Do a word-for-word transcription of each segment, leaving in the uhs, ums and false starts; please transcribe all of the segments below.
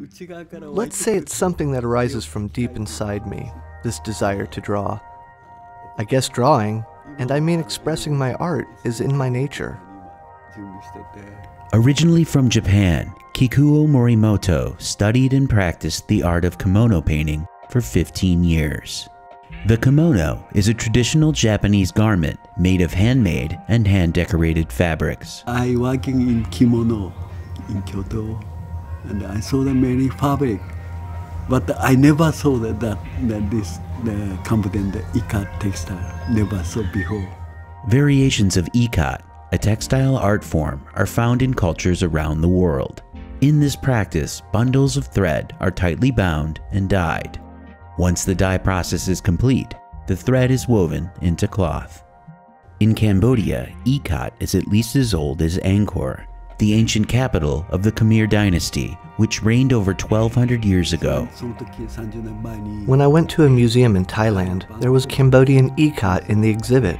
Let's say it's something that arises from deep inside me, this desire to draw. I guess drawing, and I mean expressing my art, is in my nature. Originally from Japan, Kikuo Morimoto studied and practiced the art of kimono painting for fifteen years. The kimono is a traditional Japanese garment made of handmade and hand-decorated fabrics. I working in kimono in Kyoto, and I saw the many fabric, but I never saw that, that, that this the Cambodian the ikat textile, never saw before. Variations of ikat, a textile art form, are found in cultures around the world. In this practice, bundles of thread are tightly bound and dyed. Once the dye process is complete, the thread is woven into cloth. In Cambodia, ikat is at least as old as Angkor, the ancient capital of the Khmer dynasty, which reigned over twelve hundred years ago. When I went to a museum in Thailand, there was Cambodian ikat in the exhibit.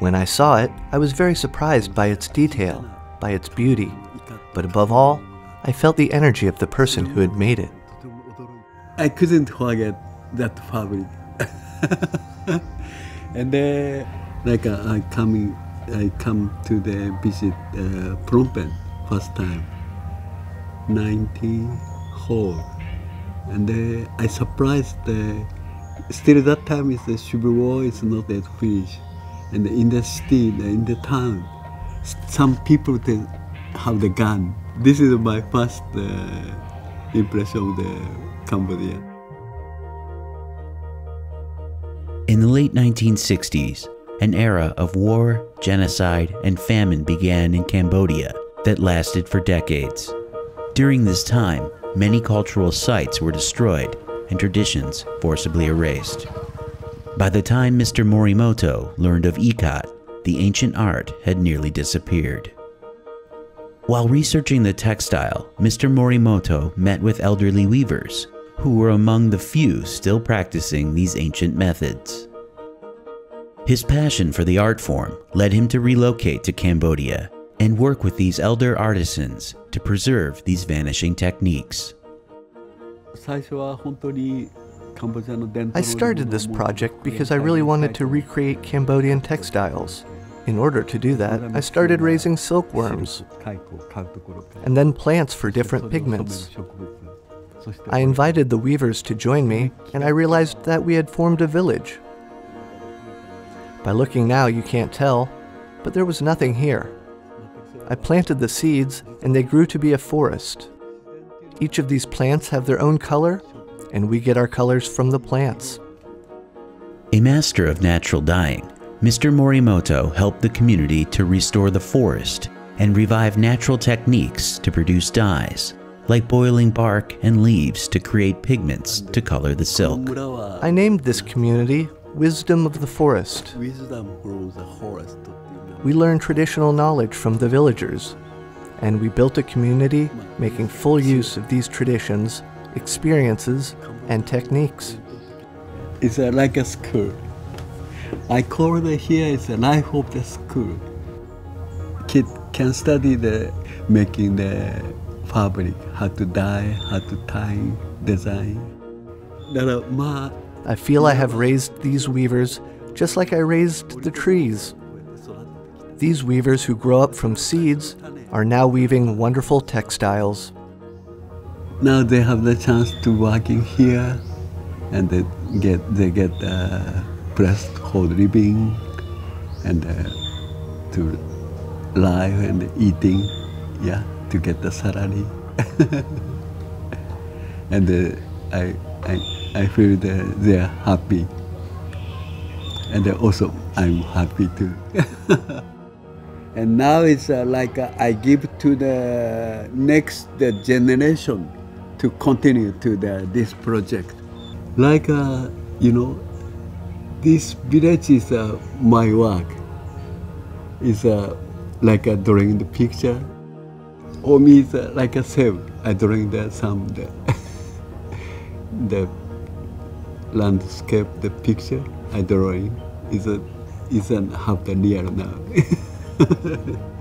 When I saw it, I was very surprised by its detail, by its beauty, but above all, I felt the energy of the person who had made it. I couldn't forget that fabric. And then, like uh, I coming, I come to the visit uh, Phnom Penh first time, nineteen four, and then I surprised. Uh, still, that time is the civil war is not yet finished, and in the city, in the town, some people they have the gun. This is my first uh, impression of the Cambodia. In the late nineteen sixties, an era of war, genocide, and famine began in Cambodia that lasted for decades. During this time, many cultural sites were destroyed and traditions forcibly erased. By the time Mister Morimoto learned of ikat, the ancient art had nearly disappeared. While researching the textile, Mister Morimoto met with elderly weavers, who were among the few still practicing these ancient methods. His passion for the art form led him to relocate to Cambodia and work with these elder artisans to preserve these vanishing techniques. I started this project because I really wanted to recreate Cambodian textiles. In order to do that, I started raising silkworms and then plants for different pigments. I invited the weavers to join me, and I realized that we had formed a village. By looking now, you can't tell, but there was nothing here. I planted the seeds, and they grew to be a forest. Each of these plants have their own color, and we get our colors from the plants. A master of natural dyeing, Mister Morimoto helped the community to restore the forest and revive natural techniques to produce dyes, like boiling bark and leaves to create pigments to color the silk. I named this community Wisdom of the Forest. We learned traditional knowledge from the villagers, and we built a community making full use of these traditions, experiences, and techniques. It's like a school. I call it here is the life of the school. Kids can study the making the fabric, how to dye, how to tie, design. I feel I have raised these weavers just like I raised the trees. These weavers who grow up from seeds are now weaving wonderful textiles. Now they have the chance to work in here, and they get they get. Uh, pressed whole living and uh, to live and eating, yeah, to get the salary. And uh, I, I, I feel that they are happy. And uh, also I'm happy too. And now it's uh, like uh, I give to the next the generation to continue to the, this project. Like, uh, you know, this village is uh, my work. It's uh, like uh, drawing the picture. For me, it's uh, like a self. I drawing the, some the, the landscape, the picture. I drawing. It's a, it's an half the real now.